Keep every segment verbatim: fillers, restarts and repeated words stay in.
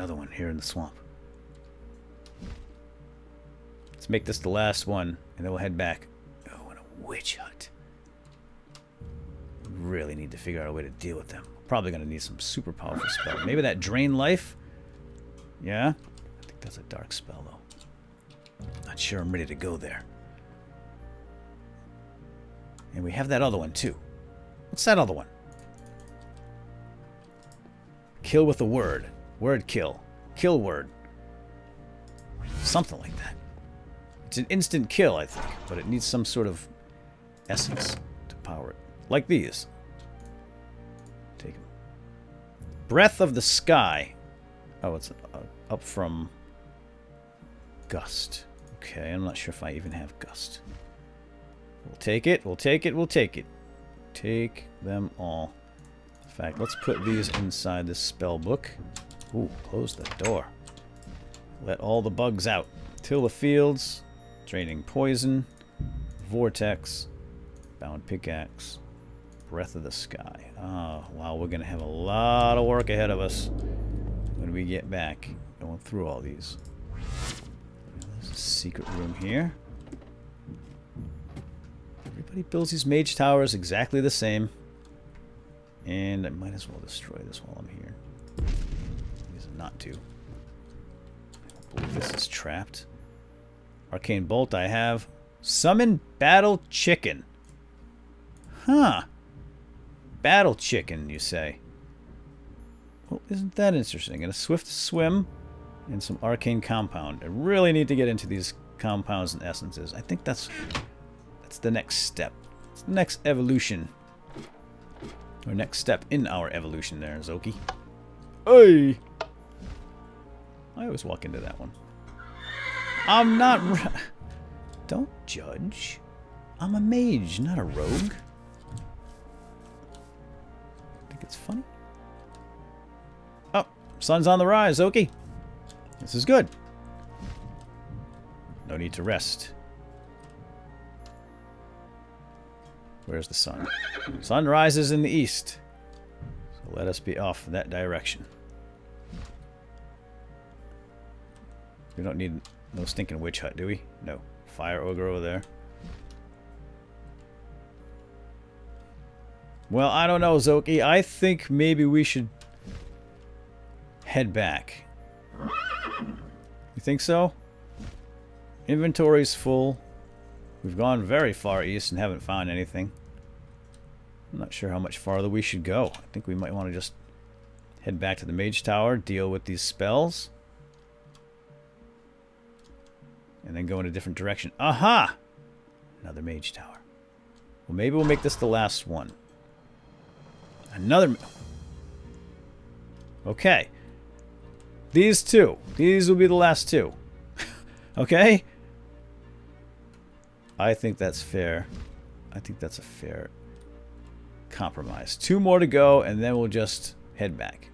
another one here in the swamp. Let's make this the last one, and then we'll head back. Oh, and a witch hunt. Really need to figure out a way to deal with them. We're probably going to need some super powerful spell. Maybe that drain life? Yeah? I think that's a dark spell, though. Not sure I'm ready to go there. And we have that other one, too. What's that other one? Kill with a word. Word kill. Kill word. Something like that. It's an instant kill, I think, but it needs some sort of essence to power it. Like these. Take them. Breath of the Sky. Oh, it's up from Gust. Okay, I'm not sure if I even have Gust. We'll take it, we'll take it, we'll take it. Take them all. In fact, let's put these inside this spell book. Ooh, close the door. Let all the bugs out. Till the fields. Draining poison. Vortex. Bound pickaxe. Breath of the Sky. Oh, wow, we're going to have a lot of work ahead of us when we get back. Going through all these. There's a secret room here. Everybody builds these mage towers exactly the same. And I might as well destroy this while I'm here. Reason not to. I believe this is trapped. Arcane Bolt I have. Summon Battle Chicken. Huh. Battle Chicken, you say? Well, isn't that interesting? And a Swift Swim and some Arcane Compound. I really need to get into these compounds and essences. I think that's that's the next step. It's the next evolution. Our next step in our evolution there, Zoki. Hey! I always walk into that one. I'm not... Don't judge. I'm a mage, not a rogue. Think it's funny? Oh, sun's on the rise, Zoki. This is good. No need to rest. Where's the sun? Sun rises in the east. So let us be off in that direction. We don't need no stinking witch hut, do we? No. Fire ogre over there. Well, I don't know, Zoki. I think maybe we should head back. You think so? Inventory's full. We've gone very far east and haven't found anything. I'm not sure how much farther we should go. I think we might want to just head back to the Mage Tower, deal with these spells, and then go in a different direction. Aha! Another Mage Tower. Well, maybe we'll make this the last one. Another... Okay. These two. These will be the last two. Okay? I think that's fair. I think that's a fair... compromise. Two more to go, and then we'll just head back.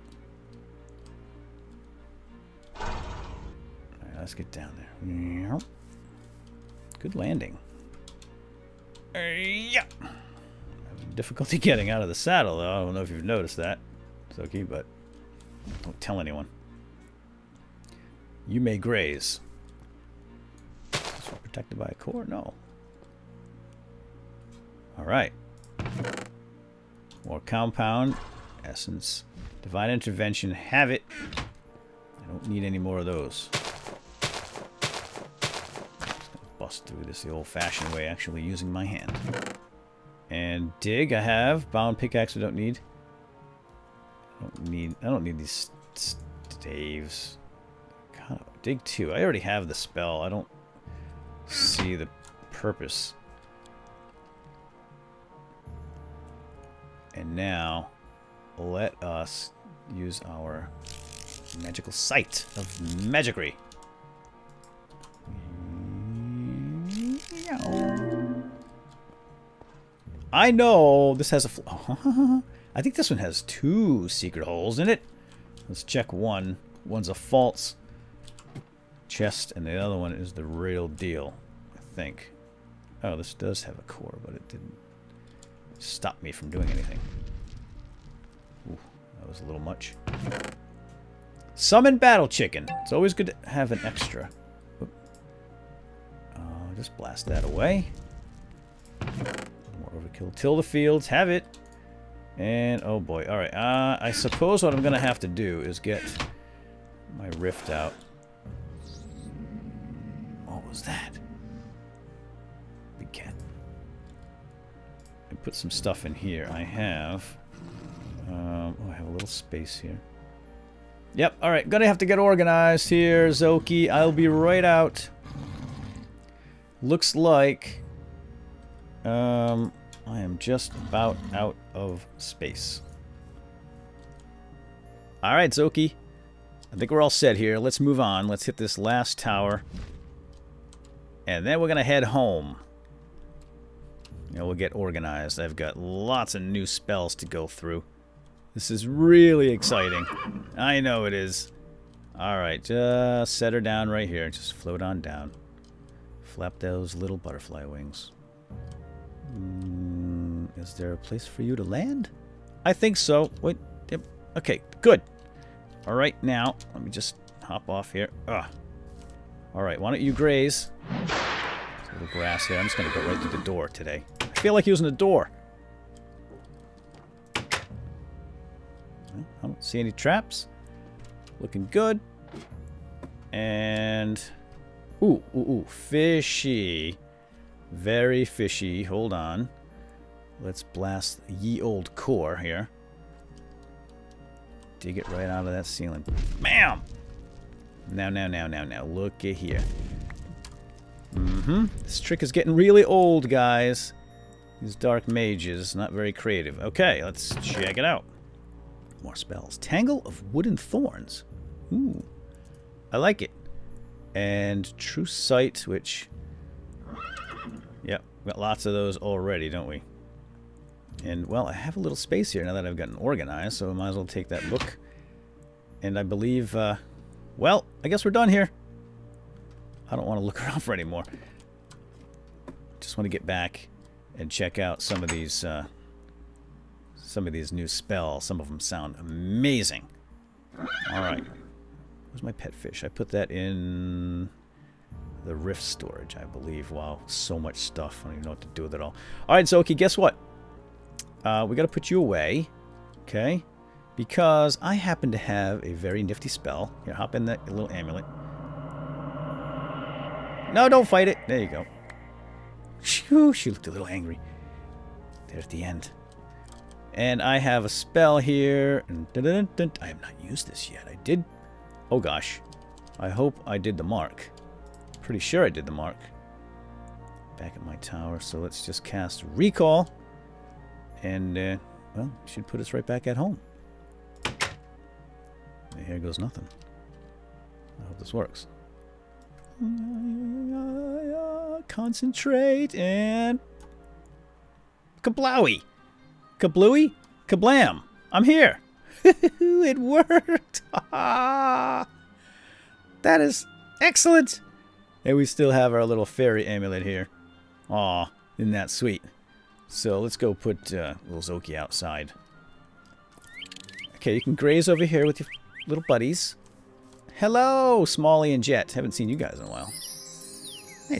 Alright, let's get down there. Good landing. Yeah. Having difficulty getting out of the saddle, though. I don't know if you've noticed that, Zoki, but don't tell anyone. You may graze. Is it protected by a core? No. Alright. More compound, essence, divine intervention, have it. I don't need any more of those. Just gonna bust through this the old-fashioned way, actually using my hand. And dig, I have bound pickaxe. I don't need. I don't need. I don't need these staves. God, dig two. I already have the spell. I don't see the purpose. And now, let us use our magical sight of magicry. I know this has a... Fl I think this one has two secret holes in it. Let's check one. One's a false chest, and the other one is the real deal, I think. Oh, this does have a core, but it didn't stop me from doing anything. Ooh, that was a little much. Summon battle chicken. It's always good to have an extra. Uh, just blast that away. More overkill. Till the fields. Have it. And, oh boy. Alright, uh, I suppose what I'm going to have to do is get my rift out. What was that? Big cat. I put some stuff in here. I have... Um, oh, I have a little space here. Yep, alright. Gonna have to get organized here, Zoki. I'll be right out. Looks like... Um... I am just about out of space. Alright, Zoki. I think we're all set here. Let's move on. Let's hit this last tower. And then we're going to head home. You know, we'll get organized. I've got lots of new spells to go through. This is really exciting. I know it is. Alright, just set her down right here. Just float on down. Flap those little butterfly wings. Mm, is there a place for you to land? I think so. Wait. Yep. Okay, good. Alright, now, let me just hop off here. Ugh. Alright, why don't you graze? There's a little grass here. I'm just going to go right through the door today. I feel like using a door. I don't see any traps. Looking good. And... Ooh, ooh, ooh. Fishy. Very fishy. Hold on. Let's blast ye old core here. Dig it right out of that ceiling. Bam! Now, now, now, now, now. Look at here. Mm-hmm. This trick is getting really old, guys. These dark mages, not very creative. Okay, let's check it out. More spells. Tangle of Wooden Thorns. Ooh. I like it. And True Sight, which... Yep, we've got lots of those already, don't we? And, well, I have a little space here now that I've gotten organized, so I might as well take that book. And I believe, uh... well, I guess we're done here. I don't want to look around for any more. Just want to get back and check out some of these uh, some of these new spells. Some of them sound amazing. Alright. Where's my pet fish? I put that in the rift storage, I believe. Wow, so much stuff. I don't even know what to do with it all. Alright, Zoki, guess what? Uh, we got to put you away. Okay? Because I happen to have a very nifty spell. Here, hop in that little amulet. No, don't fight it. There you go. Shoo, she looked a little angry. There at the end. And I have a spell here. I have not used this yet. I did. Oh, gosh. I hope I did the mark. Pretty sure I did the mark. Back at my tower. So let's just cast Recall. And, uh, well, should put us right back at home. Here goes nothing. I hope this works. Concentrate and... Kablowie! Kablooey? Kablam! I'm here! It worked! That is excellent! And we still have our little fairy amulet here. Aw, isn't that sweet? So let's go put uh, little Zoki outside. Okay, you can graze over here with your... little buddies. Hello, Smalley and Jet. Haven't seen you guys in a while. There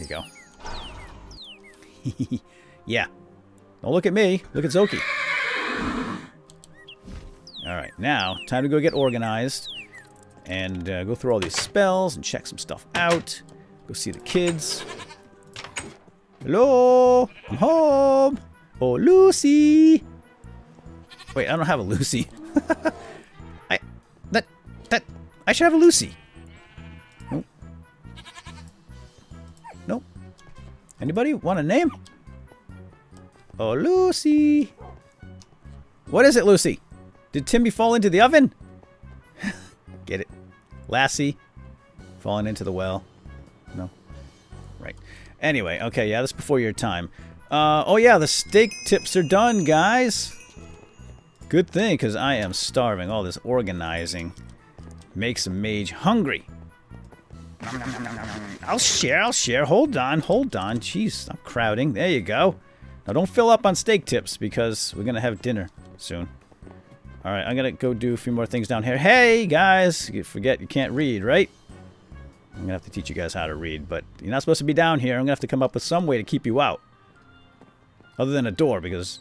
you go. Yeah. Don't look at me. Look at Zoki. Alright, now, time to go get organized. And uh, go through all these spells and check some stuff out. Go see the kids. Hello! I'm home! Oh, Lucy! Wait, I don't have a Lucy. I should have a Lucy. Nope. Nope. Anybody want a name? Oh, Lucy. What is it, Lucy? Did Timmy fall into the oven? Get it. Lassie. Falling into the well. No. Right. Anyway, okay, yeah, that's before your time. Uh, oh, yeah, the steak tips are done, guys. Good thing, because I am starving. All this organizing. Makes a mage hungry. I'll share, I'll share. Hold on, hold on. Jeez, stop crowding. There you go. Now don't fill up on steak tips because we're going to have dinner soon. All right, I'm gonna go do a few more things down here. Hey guys, you forget you can't read, right? I'm gonna have to teach you guys how to read, but you're not supposed to be down here. I'm gonna have to come up with some way to keep you out, other than a door, because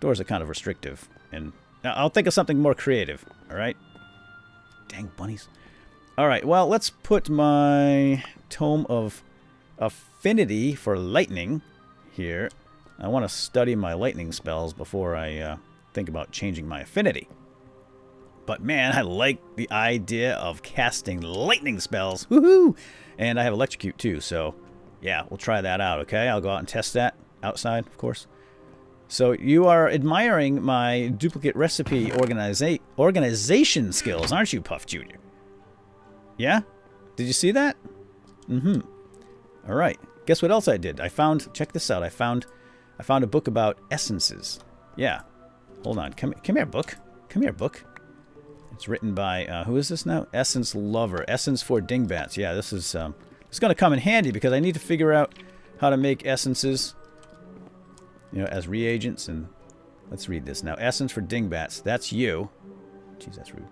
doors are kind of restrictive. And I'll think of something more creative. All right. Dang bunnies. All right. Well, let's put my Tome of Affinity for lightning here. I want to study my lightning spells before I uh, think about changing my affinity. But man, I like the idea of casting lightning spells. Woohoo! And I have electrocute too, so yeah, we'll try that out, okay? I'll go out and test that outside, of course. So you are admiring my duplicate recipe organiza organization skills, aren't you, Puff Junior? Yeah? Did you see that? Mm-hmm. All right. Guess what else I did? I found, check this out, I found I found a book about essences. Yeah. Hold on. Come, come here, book. Come here, book. It's written by, uh, who is this now? Essence Lover. Essence for Dingbats. Yeah, this is, um, it's going to come in handy because I need to figure out how to make essences, you know, as reagents. And let's read this now. Essence for Dingbats. That's you. Jeez, that's rude.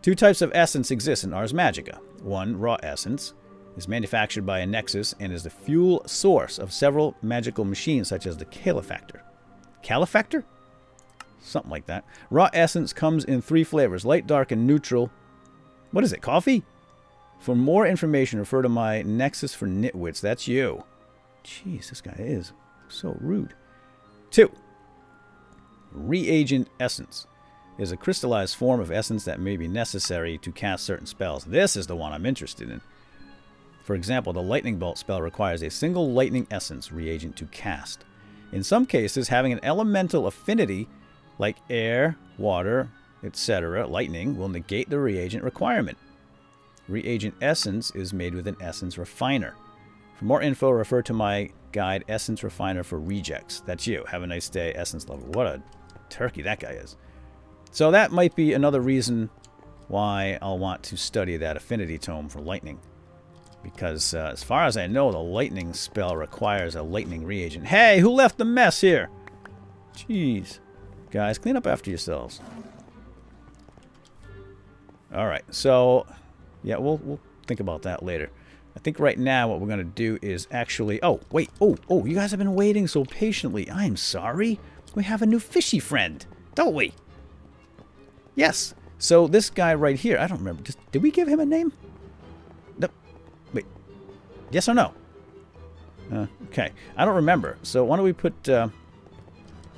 Two types of essence exist in Ars Magica. One, raw essence, is manufactured by a nexus and is the fuel source of several magical machines such as the Calefactor. Calefactor? Something like that. Raw essence comes in three flavors, light, dark, and neutral. What is it, coffee? For more information, refer to my nexus for nitwits. That's you. Jeez, this guy is so rude. Two. Reagent essence is a crystallized form of essence that may be necessary to cast certain spells. This is the one I'm interested in. For example, the lightning bolt spell requires a single lightning essence reagent to cast. In some cases, having an elemental affinity like air, water, et cetera, lightning will negate the reagent requirement. Reagent essence is made with an essence refiner. For more info, refer to my guide, Essence Refiner for Rejects. That's you. Have a nice day, Essence Lover. What a turkey that guy is. So that might be another reason why I'll want to study that affinity tome for lightning. Because uh, as far as I know, the lightning spell requires a lightning reagent. Hey, who left the mess here? Jeez. Guys, clean up after yourselves. All right, so yeah, we'll we'll think about that later. I think right now what we're gonna do is actually. Oh wait, oh oh, you guys have been waiting so patiently. I am sorry. We have a new fishy friend, don't we? Yes. So this guy right here, I don't remember. Just, did we give him a name? No. Wait. Yes or no? Uh, okay. I don't remember. So why don't we put? Uh,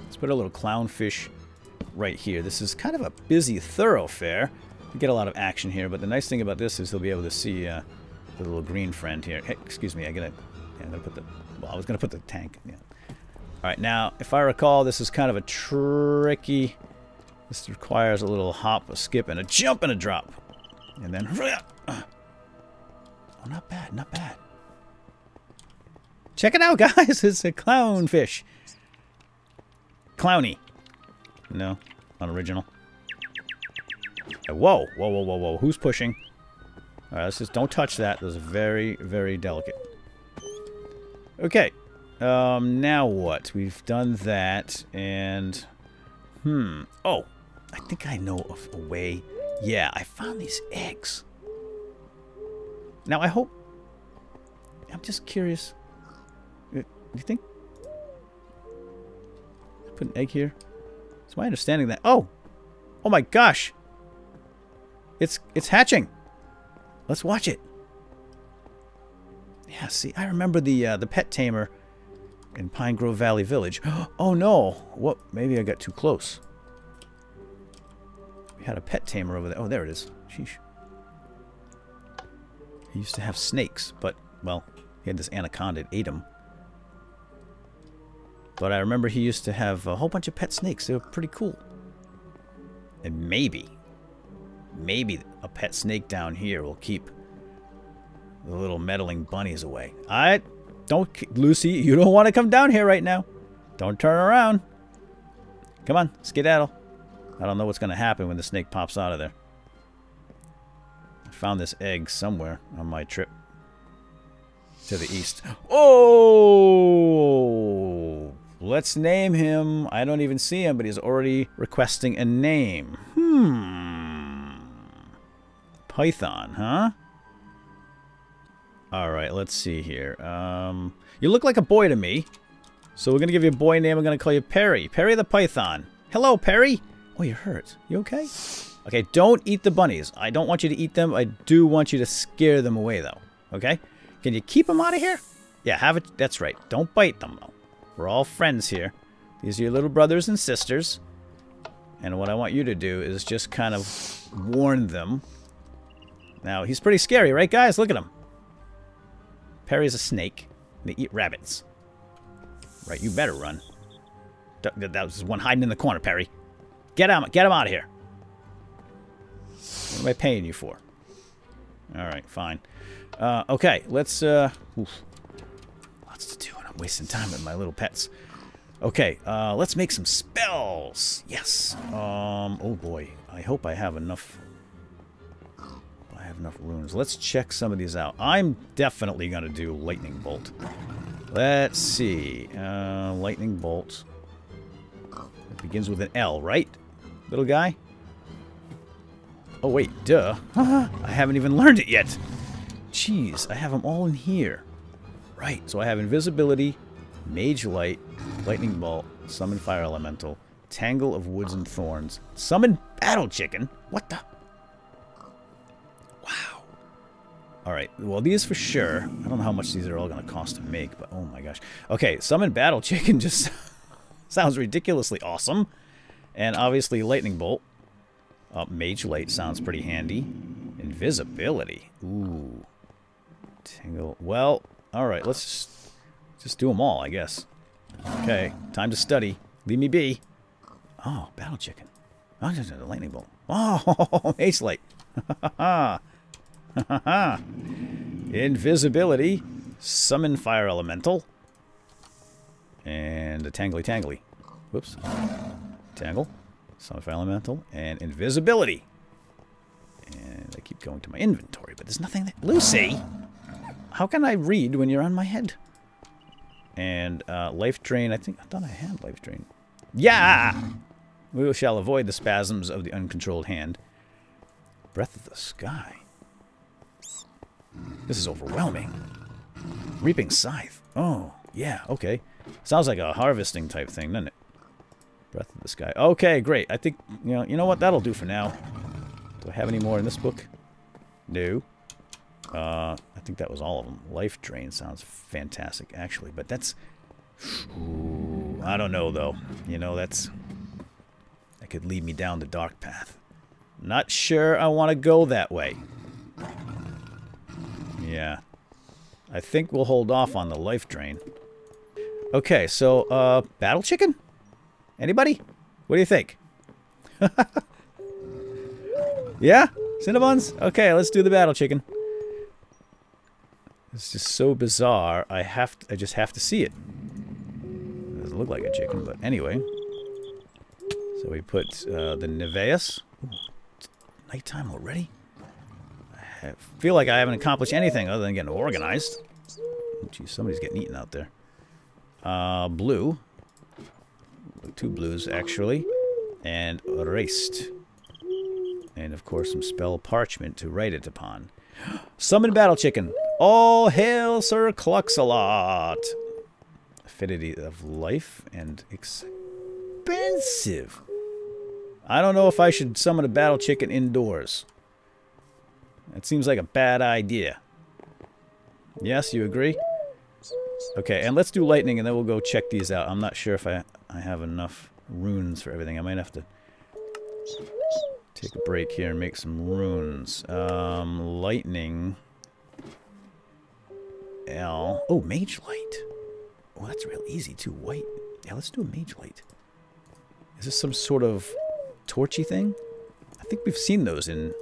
Let's put a little clownfish right here. This is kind of a busy thoroughfare. We get a lot of action here, but the nice thing about this is he'll be able to see uh, the little green friend here. Hey, excuse me, I gotta, yeah, I'm gonna put the. Well, I was gonna put the tank. Yeah. All right, now if I recall, this is kind of a tricky. This requires a little hop, a skip, and a jump and a drop, and then. Oh, not bad, not bad. Check it out, guys! It's a clownfish. Clowny. No. Unoriginal. Whoa. Whoa, whoa, whoa, whoa. Who's pushing? All right, let's just don't touch that. That was very, very delicate. Okay. Um, now what? We've done that, and... Hmm. Oh. I think I know of a way. Yeah, I found these eggs. Now, I hope... I'm just curious. Do you think... Put an egg here. It's my understanding that. Oh, oh my gosh! It's it's hatching. Let's watch it. Yeah. See, I remember the uh, the pet tamer in Pine Grove Valley Village. Oh no! What? Maybe I got too close. We had a pet tamer over there. Oh, there it is. Sheesh. He used to have snakes, but well, he had this anaconda that ate him. But I remember he used to have a whole bunch of pet snakes. They were pretty cool. And maybe, maybe a pet snake down here will keep the little meddling bunnies away. I don't, Lucy, you don't want to come down here right now. Don't turn around. Come on, skedaddle. I don't know what's going to happen when the snake pops out of there. I found this egg somewhere on my trip to the east. Oh! Let's name him. I don't even see him, but he's already requesting a name. Hmm. Hmm. Python, huh? Alright, let's see here. Um, you look like a boy to me. So we're going to give you a boy name. I'm going to call you Perry. Perry the Python. Hello, Perry. Oh, you're hurt. You okay? Okay, don't eat the bunnies. I don't want you to eat them. I do want you to scare them away, though. Okay? Can you keep them out of here? Yeah, have it. That's right. Don't bite them, though. We're all friends here. These are your little brothers and sisters. And what I want you to do is just kind of warn them. Now, he's pretty scary, right, guys? Look at him. Perry's a snake. They eat rabbits. Right, you better run. That was one hiding in the corner, Perry. Get him, get him out of here. What am I paying you for? All right, fine. Uh, okay, let's... Uh, oof. Lots to do, and I'm wasting time with my little pets. Okay, uh, let's make some spells. Yes. Um. Oh, boy. I hope I have enough... I have enough runes. Let's check some of these out. I'm definitely going to do lightning bolt. Let's see. Uh, lightning bolt. It begins with an L, right? Little guy? Oh, wait. Duh. I haven't even learned it yet. Jeez. I have them all in here. Right. So I have invisibility, mage light, lightning bolt, summon fire elemental, tangle of woods and thorns, summon battle chicken. What the... Alright, well, these for sure. I don't know how much these are all going to cost to make, but oh my gosh. Okay, Summon Battle Chicken just sounds ridiculously awesome. And obviously Lightning Bolt. Uh, Mage Light sounds pretty handy. Invisibility. Ooh. Tingle. Well, alright, let's just, just do them all, I guess. Okay, time to study. Leave me be. Oh, Battle Chicken. Oh, just a Lightning Bolt. Oh, Mage Light. Ha ha ha. Haha! Invisibility, summon fire elemental, and a tangly tangly. Whoops. Tangle, summon fire elemental, and invisibility. And I keep going to my inventory, but there's nothing there. Lucy! How can I read when you're on my head? And uh, life drain, I think, I thought I had life drain. Yeah! We shall avoid the spasms of the uncontrolled hand. Breath of the sky. This is overwhelming. Reaping scythe. Oh, yeah, okay. Sounds like a harvesting type thing, doesn't it? Breath of the sky. Okay, great. I think, you know, you know what? That'll do for now. Do I have any more in this book? No. Uh, I think that was all of them. Life drain sounds fantastic, actually. But that's... Ooh, I don't know, though. You know, that's... That could lead me down the dark path. Not sure I want to go that way. Yeah, I think we'll hold off on the life drain. Okay, so, uh, battle chicken? Anybody? What do you think? Yeah? Cinnabons? Okay, let's do the battle chicken. It's just so bizarre, I have to, I just have to see it. It doesn't look like a chicken, but anyway. So we put, uh, the Nevaeus. It's nighttime already? I feel like I haven't accomplished anything other than getting organized. Oh, geez, somebody's getting eaten out there. Uh, blue. Two blues, actually. And erased. And, of course, some spell parchment to write it upon. Summon Battle Chicken. All hail Sir Cluxalot. Affinity of life and expensive. I don't know if I should summon a Battle Chicken indoors. That seems like a bad idea. Yes, you agree? Okay, and let's do lightning, and then we'll go check these out. I'm not sure if I, I have enough runes for everything. I might have to take a break here and make some runes. Um, lightning. L. Oh, mage light. Oh, that's real easy, too. White. Yeah, let's do a mage light. Is this some sort of torchy thing? I think we've seen those in...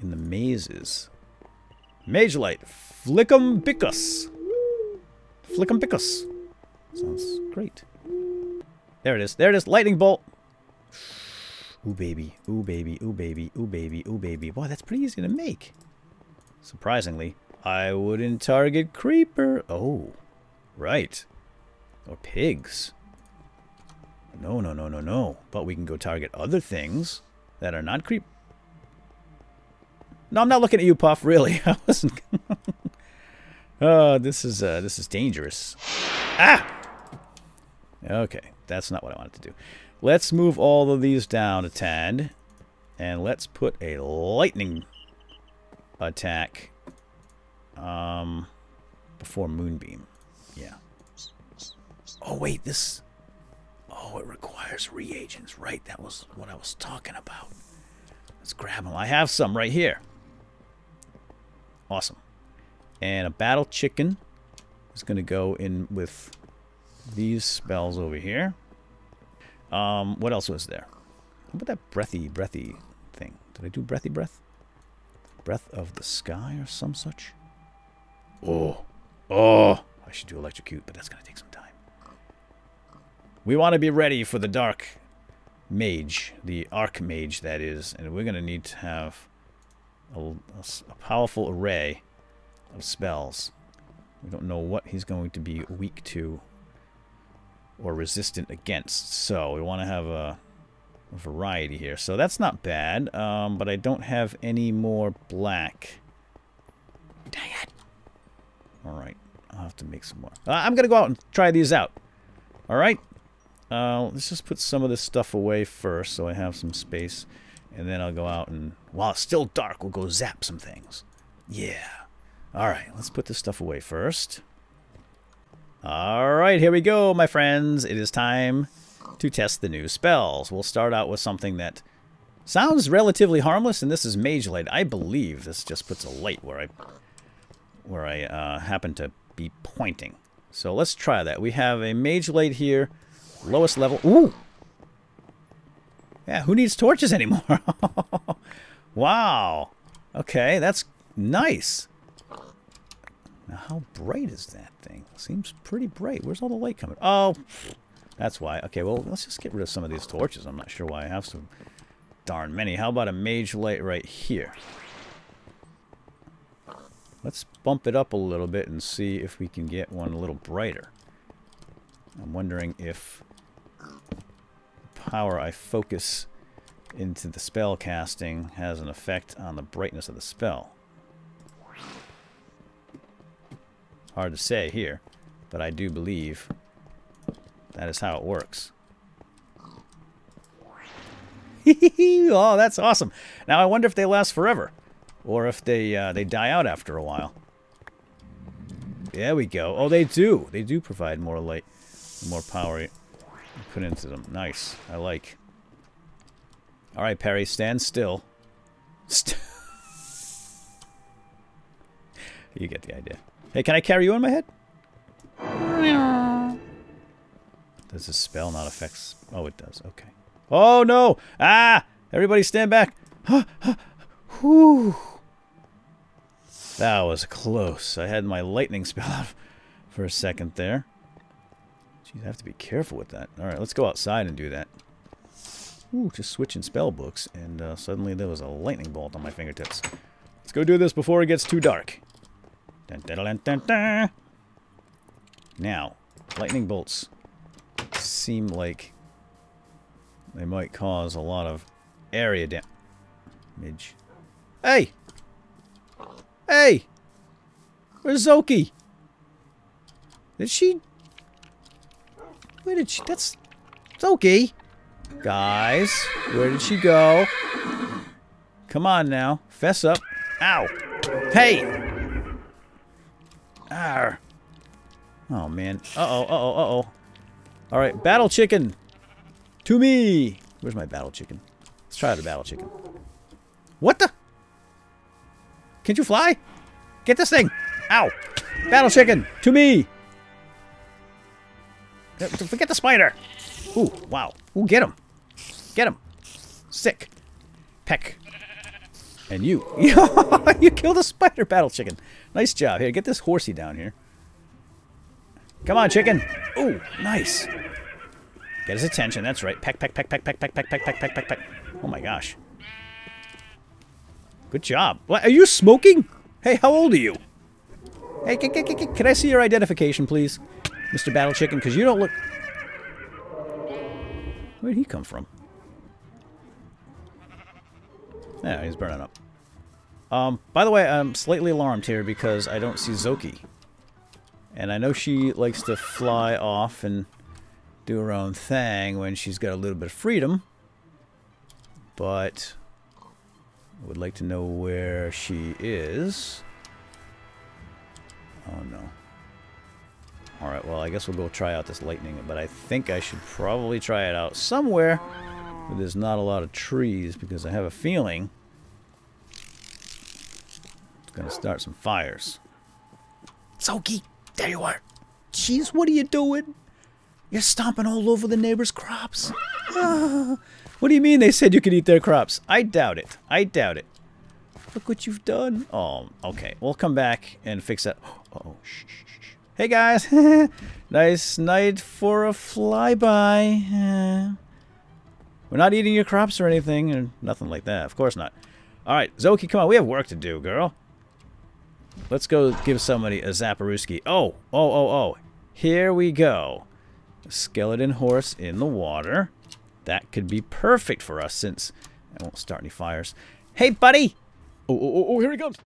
in the mazes. Mage light. Flickum Bickus. Flickum Bickus. Sounds great. There it is. There it is. Lightning bolt. Ooh, baby. Ooh, baby. Ooh, baby. Ooh, baby. Ooh, baby. Boy, that's pretty easy to make. Surprisingly. I wouldn't target creeper. Oh. Right. Or pigs. No, no, no, no, no. But we can go target other things that are not creep. No, I'm not looking at you, Puff. Really, I wasn't. Oh, this is uh, this is dangerous. Ah. Okay, that's not what I wanted to do. Let's move all of these down a tad, and let's put a lightning attack um, before Moonbeam. Yeah. Oh wait, this. Oh, it requires reagents, right? That was what I was talking about. Let's grab them. I have some right here. Awesome. And a battle chicken is going to go in with these spells over here. Um, what else was there? How about that breathy, breathy thing? Did I do breathy breath? Breath of the sky or some such? Oh. Oh. I should do electrocute, but that's going to take some time. We want to be ready for the dark mage, the archmage, that is. And we're going to need to have a, a, a powerful array of spells. We don't know what he's going to be weak to or resistant against, so we want to have a, a variety here. So that's not bad, um, but I don't have any more black. Dang it! Alright, I'll have to make some more. Uh, I'm going to go out and try these out. Alright, uh, let's just put some of this stuff away first so I have some space, and then I'll go out and, while it's still dark, we'll go zap some things. Yeah. Alright, let's put this stuff away first. Alright, here we go, my friends. It is time to test the new spells. We'll start out with something that sounds relatively harmless, and this is Mage Light. I believe this just puts a light where I, where I uh, happen to be pointing. So let's try that. We have a Mage Light here, lowest level. Ooh! Yeah, who needs torches anymore? Wow! Okay, that's nice. Now, how bright is that thing? Seems pretty bright. Where's all the light coming? Oh, that's why. Okay, well, let's just get rid of some of these torches. I'm not sure why I have so darn many. How about a mage light right here? Let's bump it up a little bit and see if we can get one a little brighter. I'm wondering if the power I focus into the spell casting has an effect on the brightness of the spell. Hard to say here, but I do believe that is how it works. Oh, that's awesome. Now I wonder if they last forever, or if they uh, they die out after a while. There we go. Oh, they do. They do provide more light, more power you put into them. Nice. I like. All right, Perry, stand still. St You get the idea. Hey, can I carry you on my head? Does this spell not affect... Oh, it does. Okay. Oh, no! Ah! Everybody stand back! Whew. That was close. I had my lightning spell out for a second there. Jeez, I have to be careful with that. Alright, let's go outside and do that. Ooh, just switching spell books, and uh, suddenly there was a lightning bolt on my fingertips. Let's go do this before it gets too dark. Dun, dun, dun, dun, dun. Now, lightning bolts seem like they might cause a lot of area damage. Hey! Hey! Where's Zoki? Did she... Where did she... That's... Zoki! Guys, where did she go? Come on now. Fess up. Ow! Hey! Arr. Oh, man. Uh-oh, uh-oh, uh-oh. All right, battle chicken. To me. Where's my battle chicken? Let's try out a battle chicken. What the? Can't you fly? Get this thing. Ow. Battle chicken. To me. Forget the spider. Ooh, wow. Ooh, get him. Get him. Sick. Peck. And you. You killed a spider, battle chicken. Nice job. Here, get this horsey down here. Come on, chicken. Ooh, nice. Get his attention. That's right. Peck, peck, peck, peck, peck, peck, peck, peck, peck, peck, peck, peck. Oh, my gosh. Good job. What, are you smoking? Hey, how old are you? Hey, can, can, can, can I see your identification, please, Mister Battle Chicken? Because you don't look... Where'd he come from? Yeah, he's burning up. Um, by the way, I'm slightly alarmed here because I don't see Zoki. And I know she likes to fly off and do her own thing when she's got a little bit of freedom. But I would like to know where she is. Oh no. Alright, well I guess we'll go try out this lightning, but I think I should probably try it out somewhere where there's not a lot of trees, because I have a feeling it's gonna start some fires. Zoki, there you are. Jeez, what are you doing? You're stomping all over the neighbors' crops. Ah. What do you mean they said you could eat their crops? I doubt it. I doubt it. Look what you've done. Oh, okay. We'll come back and fix that. Oh, shh, shh, shh. Hey, guys. Nice night for a flyby. We're not eating your crops or anything, or nothing like that. Of course not. All right, Zoki, come on. We have work to do, girl. Let's go give somebody a Zaporooski. Oh, oh, oh, oh. Here we go. A skeleton horse in the water. That could be perfect for us since I won't start any fires. Hey, buddy. Oh, oh, oh, here he comes.